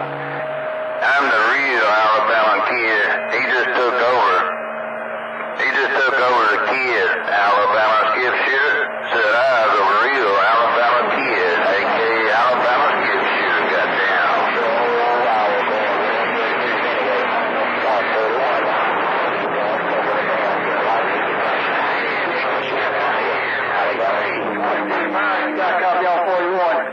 I'm the real Alabama kid. He just took over the kid. Alabama skipshooter. Said I was a real Alabama kid, a.k.a. Alabama skipshooter, goddamn. Got a copy on 41.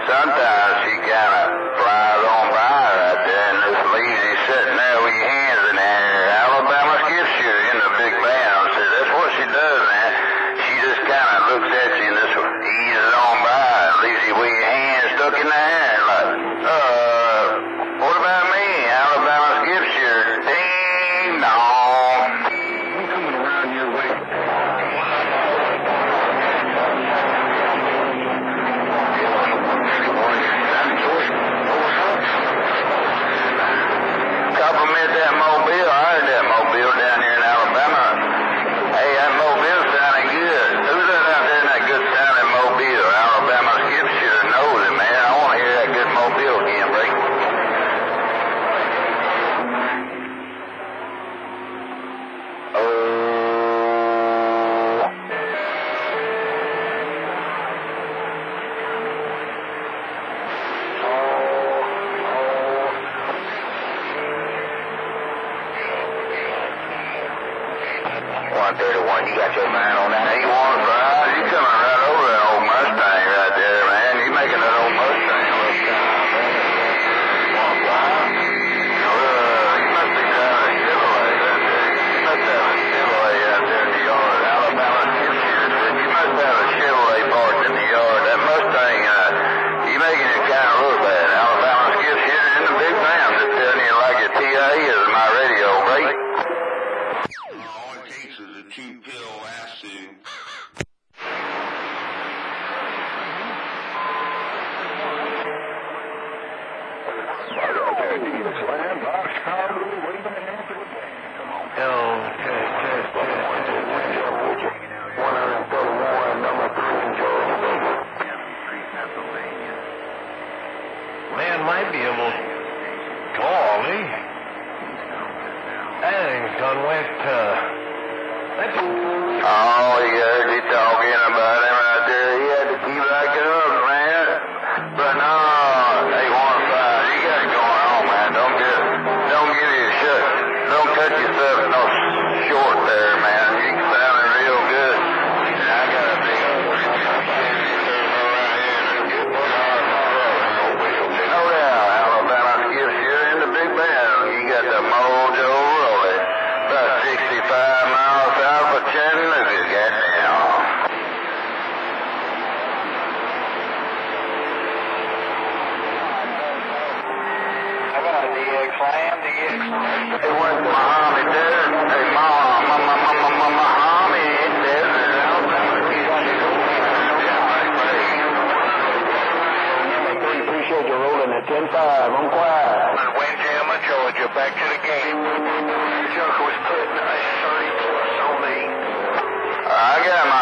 Sometimes she kind of flies on by right there, and this lazy sitting there with your hands in the air. Alabama skipshooter in the big band. So that's what she does, man. She just kind of looks at you and just eases on by, leaves you with your hands stuck in the air, like, what about me, Alabama skipshooter? Ding dong. I'm coming around your way. Compliment that mobile. I heard that mobile down here in Alabama. Hey, that mobile sounding good. Who's that out there in that good sounding mobile? Alabama skipshooter knows it, man. I want to hear that good mobile again, break. You got your mind on that? He won't ride. He's coming right over that old Mustang right there, man. He's making that old Mustang look down, man. Won't ride. He must be driving a Chevrolet right there. He must have a Chevrolet out there in the yard. Alabama skipshooter. He must have a Chevrolet parked in the yard. That Mustang, he's making it kind of look bad. Alabama skipshooter in the big van. Just telling you like your TIA is my radio, right? Man might be able to call me. That thing's done went, oh, he heard you talking about him out there. He had to keep back up, man. But no, they want to you got it going on, man. Don't give you a shut. Don't cut yourself no short there, man. You sounding real good. I got a big old right here. Oh, yeah, Alabama skipshooter in the big band. You got the mojo rolling. About 65 miles out of Chattanooga, goddamn. I got a DX Lamb, DX. It was Muhammad there. Hey, Muhammad there. Appreciate you rolling at 10-5. I'm quiet. Windjammer, Georgia, back to the game. The joker was putting a 30 plus on me. I got my